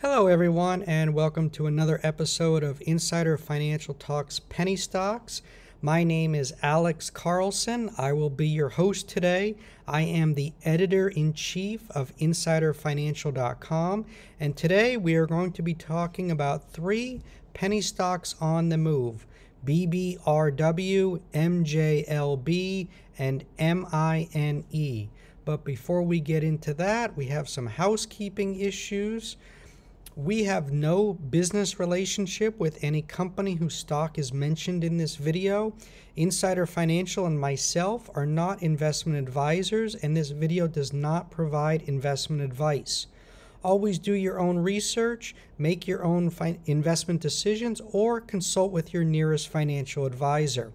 Hello everyone, and welcome to another episode of Insider Financial Talks Penny Stocks. My name is Alex Carlson. I will be your host today. I am the editor-in-chief of InsiderFinancial.com, and today we are going to be talking about three penny stocks on the move: BBRW, MJLB, and MINE. But before we get into that, we have some housekeeping issues. We have no business relationship with any company whose stock is mentioned in this video. Insider Financial and myself are not investment advisors, and this video does not provide investment advice. Always do your own research, make your own investment decisions, or consult with your nearest financial advisor.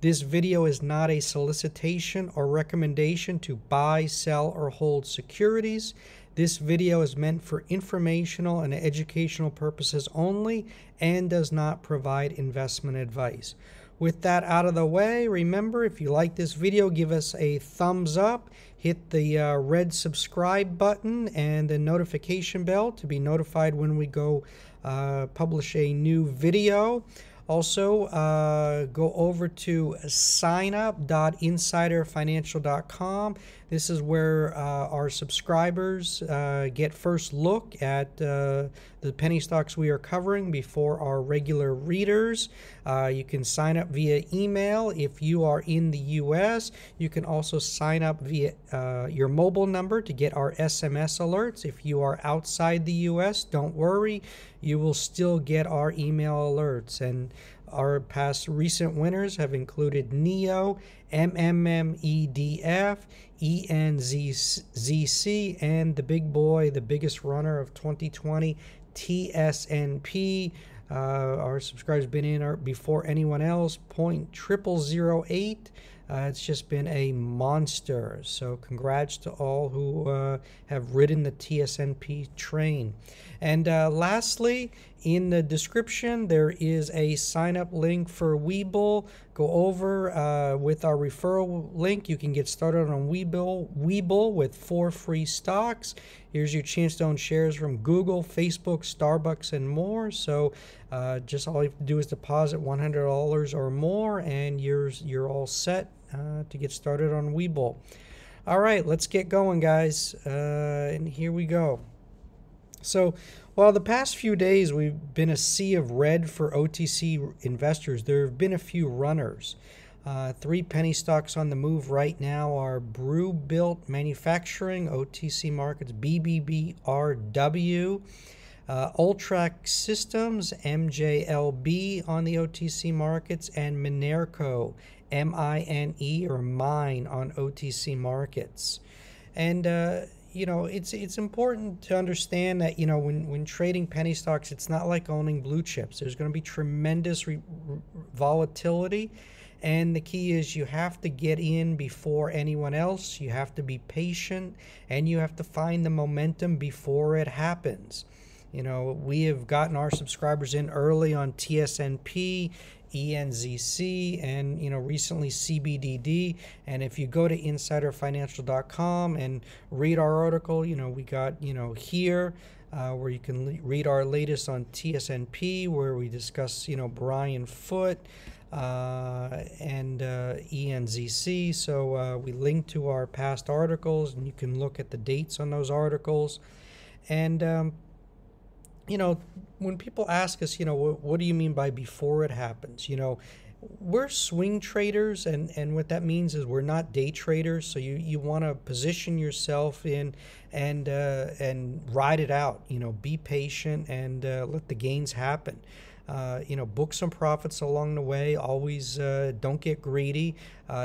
This video is not a solicitation or recommendation to buy, sell, or hold securities. This video is meant for informational and educational purposes only and does not provide investment advice. With that out of the way, remember, if you like this video, give us a thumbs up, hit the red subscribe button and the notification bell to be notified when we go publish a new video. Also, go over to signup.insiderfinancial.com. This is where our subscribers get first look at the penny stocks we are covering before our regular readers. You can sign up via email if you are in the U.S. You can also sign up via your mobile number to get our SMS alerts. If you are outside the U.S., don't worry. You will still get our email alerts. And our past recent winners have included NEO, MMMEDF, ENZZC, and the big boy, the biggest runner of 2020, TSNP. Our subscribers been in before anyone else, 0.0008. It's just been a monster. So congrats to all who have ridden the TSNP train. And lastly, in the description, there is a sign-up link for Webull. Go over with our referral link. You can get started on Webull with 4 free stocks. Here's your chance to own shares from Google, Facebook, Starbucks, and more. So just all you have to do is deposit $100 or more, and you're all set to get started on Webull. All right, let's get going, guys. And here we go. So while the past few days we've been a sea of red for OTC investors, there have been a few runners. Three penny stocks on the move right now are BrewBilt Manufacturing, OTC Markets, BBRW, Ultrack Systems, MJLB on the OTC Markets, and Minerco, MINE or Mine on OTC Markets. And you know, it's important to understand that, you know, when trading penny stocks, it's not like owning blue chips. There's going to be tremendous volatility, and the key is you have to get in before anyone else. You have to be patient, and you have to find the momentum before it happens. You know, we have gotten our subscribers in early on TSNP, ENZC, and, you know, recently CBDD. And if you go to insiderfinancial.com and read our article, you know, we got, you know, here where you can read our latest on TSNP, where we discuss, you know, Brian Foote and ENZC. So we link to our past articles, and you can look at the dates on those articles. And you know, when people ask us, you know, what do you mean by before it happens? You know, we're swing traders, and what that means is we're not day traders. So you want to position yourself in and ride it out. You know, be patient and let the gains happen. You know, book some profits along the way. Always don't get greedy.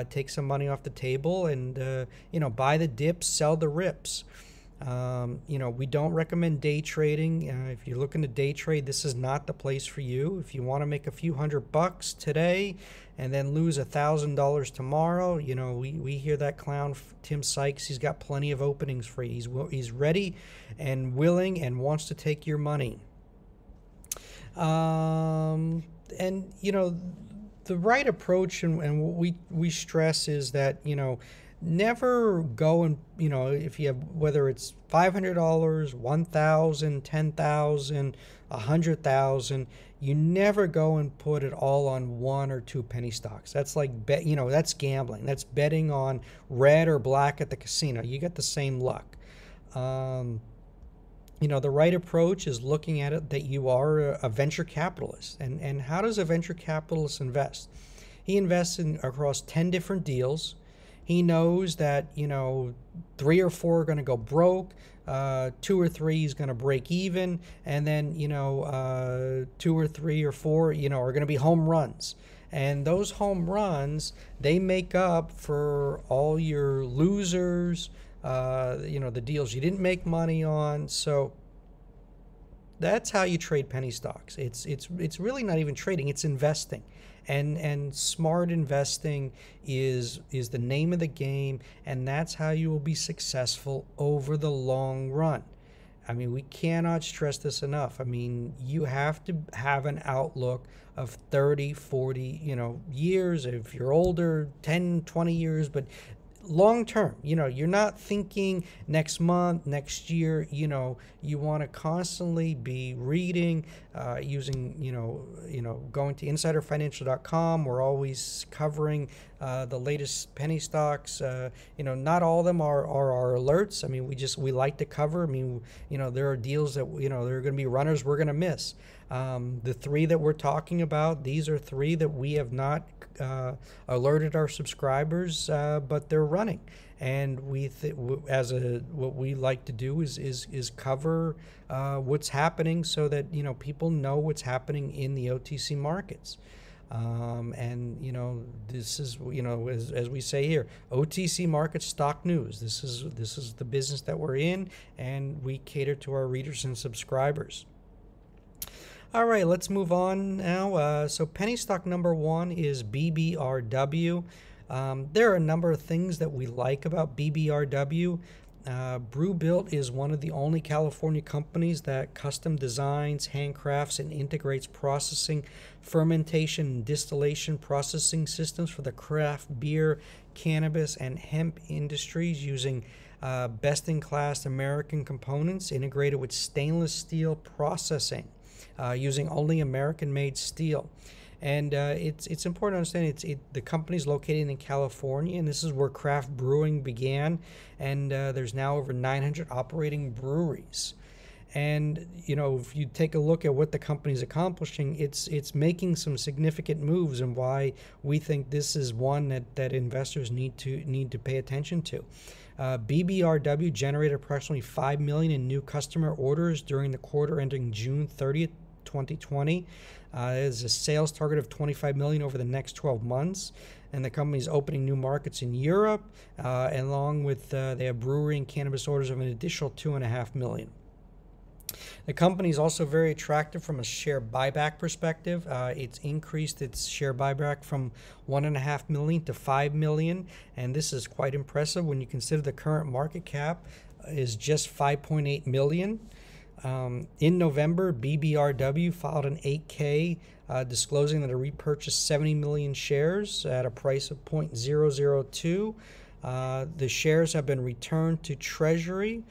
Take some money off the table, and you know, buy the dips, sell the rips. You know, we don't recommend day trading. If you're looking to day trade, this is not the place for you. If you want to make a few $100s today and then lose $1,000 tomorrow, you know, we hear that clown Tim Sykes. He's got plenty of openings for you. He's ready and willing and wants to take your money. And, you know, the right approach and what we stress is that, you know, never go and, you know, if you have, whether it's $500, $1,000, $10,000, $100,000, you never go and put it all on one or two penny stocks. That's like, you know, that's gambling. That's betting on red or black at the casino. You get the same luck. You know, the right approach is looking at it that you are a venture capitalist. And how does a venture capitalist invest? He invests in across 10 different deals. He knows that, you know, 3 or 4 are going to go broke, 2 or 3 is going to break even, and then, you know, 2 or 3 or 4, you know, are going to be home runs. And those home runs, they make up for all your losers, you know, the deals you didn't make money on. So that's how you trade penny stocks. It's really not even trading, it's investing. And smart investing is the name of the game, and that's how you will be successful over the long run. I mean, we cannot stress this enough. I mean, you have to have an outlook of 30, 40, you know, years. If you're older, 10, 20 years, but long term, you know, you're not thinking next month, next year. You know, you want to constantly be reading, using, you know, going to InsiderFinancial.com. We're always covering the latest penny stocks. You know, not all of them are our alerts. I mean, we like to cover. I mean, you know, there are deals that, you know, there are going to be runners we're going to miss. The 3 that we're talking about, these are 3 that we have not alerted our subscribers, but they're running, and what we like to do is cover what's happening so that, you know, people know what's happening in the OTC markets. And, you know, this is, you know, as we say here, OTC market stock news. This is the business that we're in, and we cater to our readers and subscribers. All right, let's move on now. So penny stock number 1 is BBRW. There are a number of things that we like about BBRW. BrewBilt is one of the only California companies that custom designs, handcrafts, and integrates processing, fermentation, and distillation processing systems for the craft beer, cannabis, and hemp industries using best-in-class American components integrated with stainless steel processing. Using only American-made steel, and it's important to understand the company's located in California, and this is where craft brewing began, and there's now over 900 operating breweries. And, you know, if you take a look at what the company's accomplishing, it's making some significant moves, and why we think this is one that investors need to pay attention to. BBRW generated approximately 5 million in new customer orders during the quarter ending June 30th, 2020. There's a sales target of 25 million over the next 12 months. And the company's opening new markets in Europe, and along with they have brewery and cannabis orders of an additional 2.5 million. The company is also very attractive from a share buyback perspective. It's increased its share buyback from 1.5 million to 5 million, and this is quite impressive when you consider the current market cap is just 5.8 million. In November, BBRW filed an 8K disclosing that it repurchased 70 million shares at a price of $0.002. The shares have been returned to Treasury.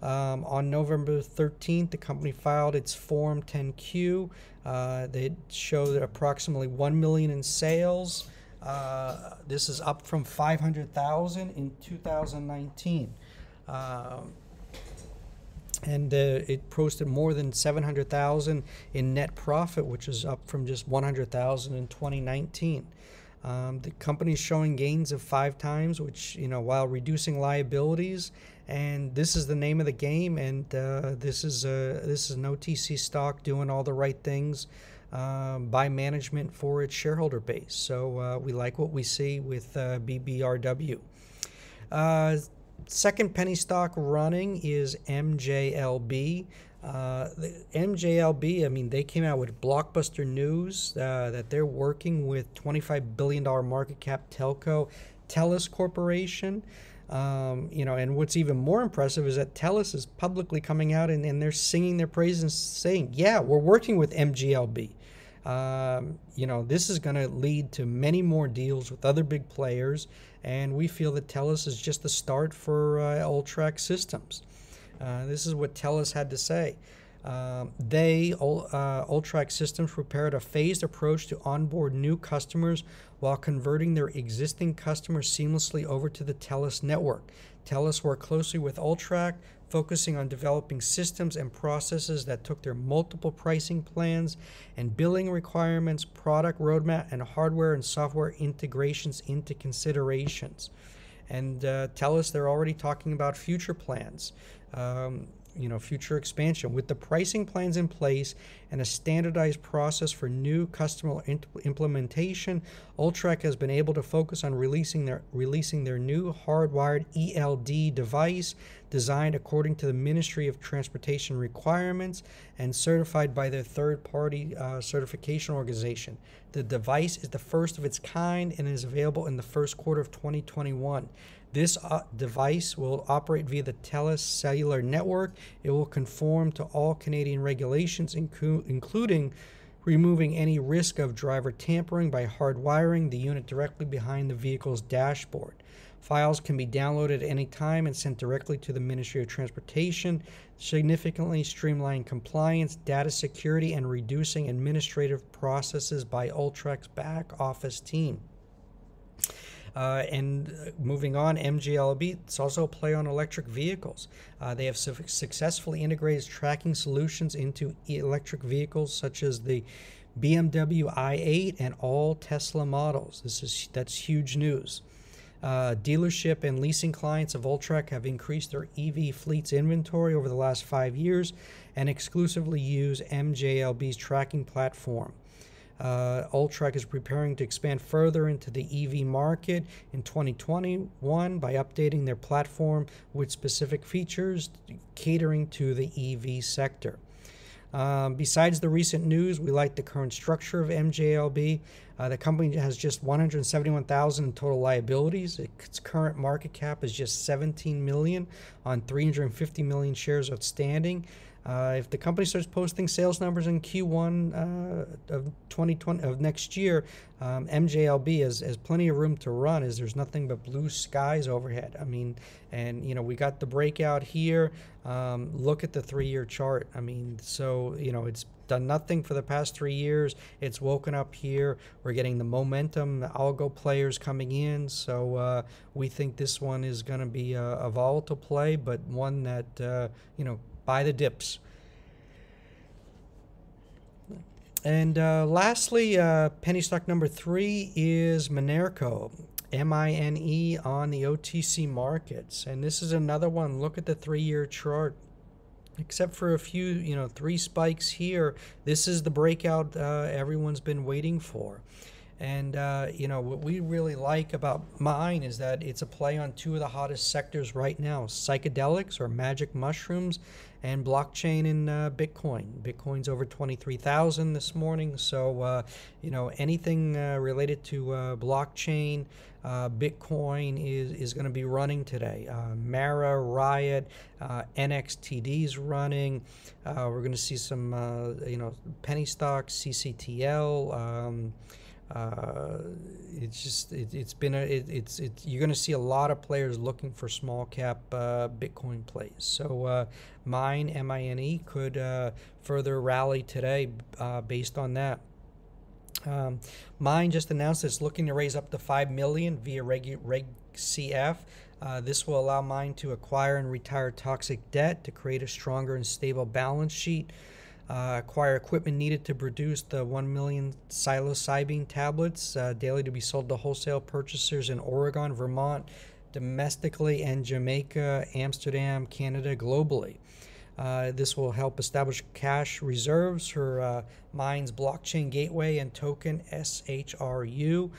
On November 13th, the company filed its Form 10Q. They showed approximately 1 million in sales. This is up from 500,000 in 2019. And it posted more than 700,000 in net profit, which is up from just 100,000 in 2019. The company is showing gains of 5 times, which, you know, while reducing liabilities, and this is the name of the game. And this is an OTC stock doing all the right things by management for its shareholder base. So we like what we see with BBRW. Second penny stock running is MJLB. The MJLB, I mean, they came out with blockbuster news that they're working with $25 billion market cap telco Telus Corporation. You know, and what's even more impressive is that Telus is publicly coming out and they're singing their praises and saying, yeah, we're working with MJLB. you know, this is going to lead to many more deals with other big players, and we feel that Telus is just the start for Ultrack Systems. This is what Telus had to say. Ultrack Systems prepared a phased approach to onboard new customers while converting their existing customers seamlessly over to the Telus network. Telus worked closely with Ultrack, focusing on developing systems and processes that took their multiple pricing plans and billing requirements, product roadmap, and hardware and software integrations into considerations. And Telus, they're already talking about future plans. You know, future expansion. With the pricing plans in place and a standardized process for new customer implementation, Ultrack has been able to focus on releasing their new hardwired ELD device designed according to the Ministry of Transportation requirements and certified by their third-party certification organization. The device is the first of its kind and is available in the first quarter of 2021. This device will operate via the Telus cellular network. It will conform to all Canadian regulations, including removing any risk of driver tampering by hardwiring the unit directly behind the vehicle's dashboard. Files can be downloaded at any time and sent directly to the Ministry of Transportation, significantly streamlining compliance, data security, and reducing administrative processes by Ultrack's back office team. And moving on, MJLB, it's also a play on electric vehicles. They have successfully integrated tracking solutions into electric vehicles such as the BMW i8 and all Tesla models. That's huge news. Dealership and leasing clients of Ultrack have increased their EV fleet's inventory over the last 5 years and exclusively use MJLB's tracking platform. Ultrack is preparing to expand further into the EV market in 2021 by updating their platform with specific features catering to the EV sector. Besides the recent news, we like the current structure of MJLB. The company has just $171,000 in total liabilities. Its current market cap is just $17 million on 350 million shares outstanding. If the company starts posting sales numbers in Q1 of next year, MJLB has plenty of room to run, as there's nothing but blue skies overhead. I mean, and you know, we got the breakout here. Look at the three-year chart. I mean, so you know, it's done nothing for the past 3 years. It's woken up here. We're getting the momentum, the algo players coming in. So we think this one is going to be a volatile play, but one that you know, by the dips. And lastly, penny stock number 3 is Minerco, M-I-N-E, on the OTC markets. And this is another one. Look at the three-year chart. Except for a few, you know, 3 spikes here, this is the breakout everyone's been waiting for. And, you know, what we really like about mine is that it's a play on 2 of the hottest sectors right now, psychedelics or magic mushrooms and blockchain and Bitcoin. Bitcoin's over 23,000 this morning. So, you know, anything related to blockchain, Bitcoin is going to be running today. Mara, Riot, NXTD's running. We're going to see some, you know, penny stocks, CCTL, it's just it's you're going to see a lot of players looking for small cap Bitcoin plays. So mine, M-I-N-E, could further rally today based on that. Mine just announced it's looking to raise up to $5 million via Reg CF. This will allow mine to acquire and retire toxic debt to create a stronger and stable balance sheet. Acquire equipment needed to produce the 1 million psilocybin tablets daily to be sold to wholesale purchasers in Oregon, Vermont, domestically, and Jamaica, Amsterdam, Canada, globally. This will help establish cash reserves for Mine's blockchain gateway and token SHRU.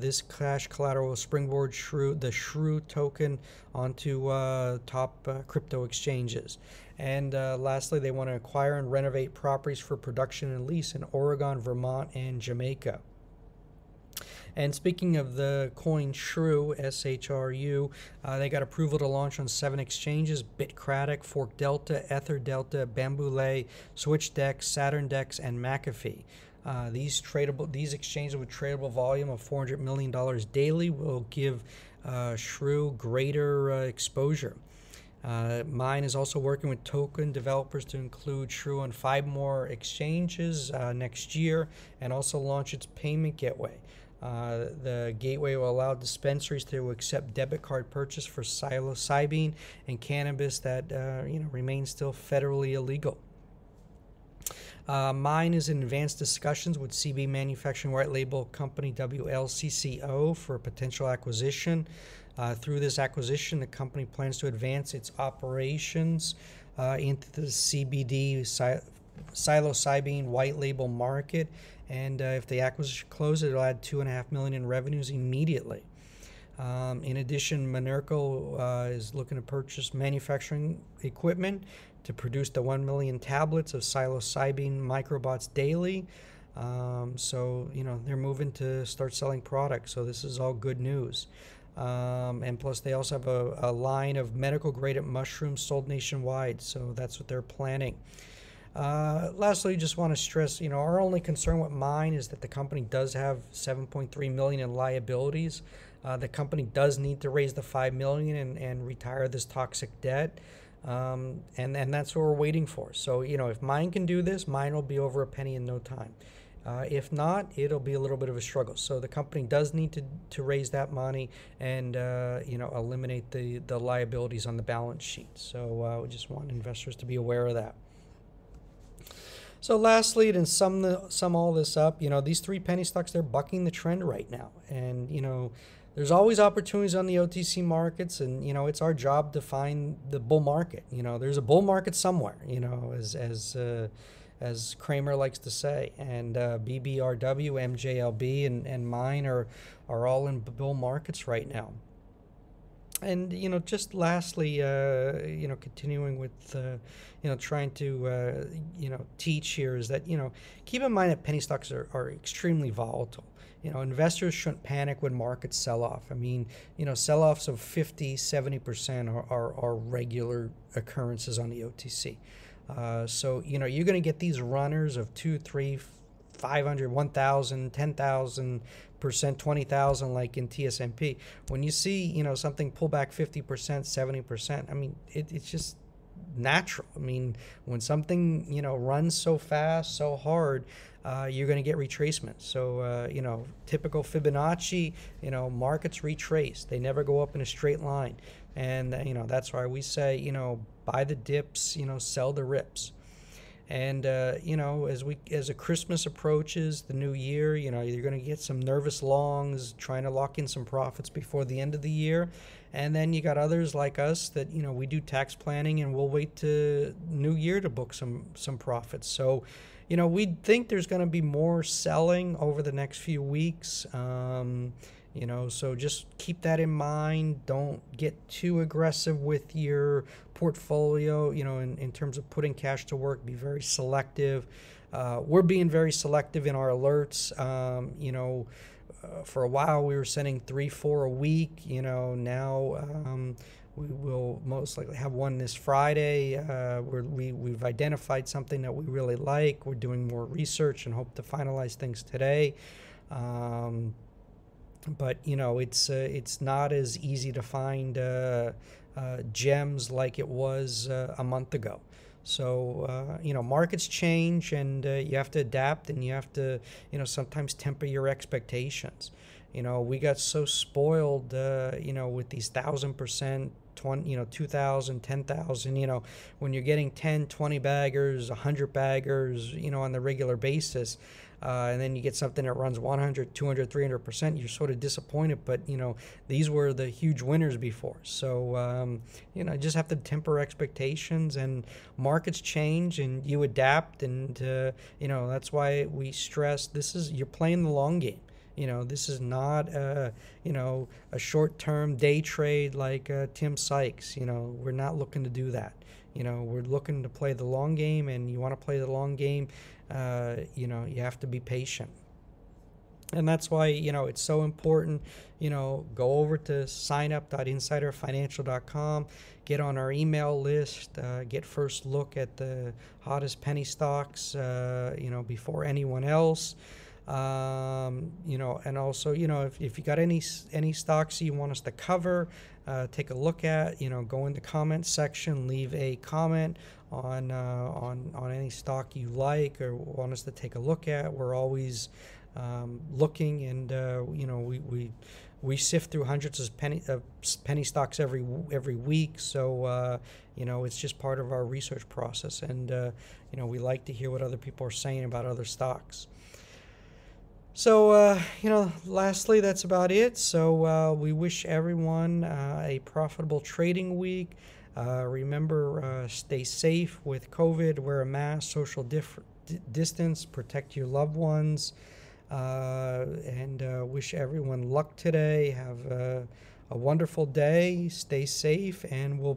This cash collateral will springboard the SHRU token onto top crypto exchanges. And lastly, they want to acquire and renovate properties for production and lease in Oregon, Vermont, and Jamaica. And speaking of the coin SHRU, S-H-R-U, they got approval to launch on 7 exchanges: Bitcratic, Fork Delta, Ether Delta, Bamboulet, Switchdex, Saturndex, and McAfee. These exchanges with tradable volume of $400 million daily will give SHRU greater exposure. Mine is also working with token developers to include SHRU on 5 more exchanges next year, and also launch its payment gateway. The gateway will allow dispensaries to accept debit card purchase for psilocybin and cannabis that remains still federally illegal. Mine is in advanced discussions with CB manufacturing white label company WLCCO for potential acquisition. Through this acquisition, the company plans to advance its operations into the CBD psilocybin white label market, and if the acquisition closes, it'll add $2.5 million in revenues immediately. In addition, Minerco is looking to purchase manufacturing equipment to produce the 1 million tablets of psilocybin microbots daily. So, they're moving to start selling products. So this is all good news. And plus, they also have a line of medical graded mushrooms sold nationwide. So that's what they're planning. Lastly, just want to stress, our only concern with mine is that the company does have $7.3 million in liabilities. The company does need to raise the $5 million and retire this toxic debt. And that's what we're waiting for. So, if mine can do this, mine will be over a penny in no time. If not, it'll be a little bit of a struggle. So the company does need to raise that money and, eliminate the liabilities on the balance sheet. So we just want investors to be aware of that. So lastly, to sum all this up, these 3 penny stocks, they're bucking the trend right now. And, there's always opportunities on the OTC markets, and it's our job to find the bull market. There's a bull market somewhere, as Kramer likes to say. And BBRW, MJLB, and mine are all in bull markets right now. And just lastly, continuing with trying to teach here is that keep in mind that penny stocks are extremely volatile. Investors shouldn't panic when markets sell off. I mean, sell-offs of 50, 70% are regular occurrences on the OTC. So, you're going to get these runners of 2, 3, 500, 1,000, 10,000%, 20,000 like in TSNP. When you see, something pull back 50%, 70%, I mean, it's just natural. I mean, when something, runs so fast, so hard, you're going to get retracement. So, typical Fibonacci, markets retrace. They never go up in a straight line. And, that's why we say, buy the dips, sell the rips. And, as a Christmas approaches, the new year, you're going to get some nervous longs trying to lock in some profits before the end of the year. And then you got others like us that, we do tax planning and we'll wait to new year to book some profits. So, we think there's going to be more selling over the next few weeks. So just keep that in mind. Don't get too aggressive with your portfolio, in terms of putting cash to work. Be very selective. We're being very selective in our alerts. For a while we were sending 3-4 a week. Now we will most likely have one this Friday. We've identified something that we really like. We're doing more research and hope to finalize things today. But it's not as easy to find gems like it was a month ago. So markets change, and you have to adapt, and you have to sometimes temper your expectations. We got so spoiled with these 1,000%, 20, 2,000, 10,000. When you're getting 10, 20 baggers, 100 baggers, on the regular basis. And then you get something that runs 100, 200, 300%. You're sort of disappointed, but these were the huge winners before. So just have to temper expectations, and markets change, and you adapt, and that's why we stress this is you're playing the long game. This is not a short-term day trade like Tim Sykes. We're not looking to do that. We're looking to play the long game, and you want to play the long game. You have to be patient. And that's why, you know, it's so important, you know, go over to signup.insiderfinancial.com, get on our email list, get first look at the hottest penny stocks, you know, before anyone else. You know, and also, you know, if you got any stocks you want us to cover, take a look at, you know, go in the comment section, leave a comment on any stock you like or want us to take a look at. We're always looking, and you know, we sift through hundreds of penny stocks every week, so you know, it's just part of our research process, and you know, we like to hear what other people are saying about other stocks. So you know, lastly, that's about it. So we wish everyone a profitable trading week. Remember, stay safe with COVID, wear a mask, social distance, protect your loved ones. And wish everyone luck today. Have a wonderful day. Stay safe, and we'll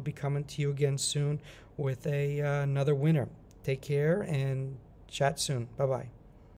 be coming to you again soon with another winner. Take care and chat soon. Bye bye.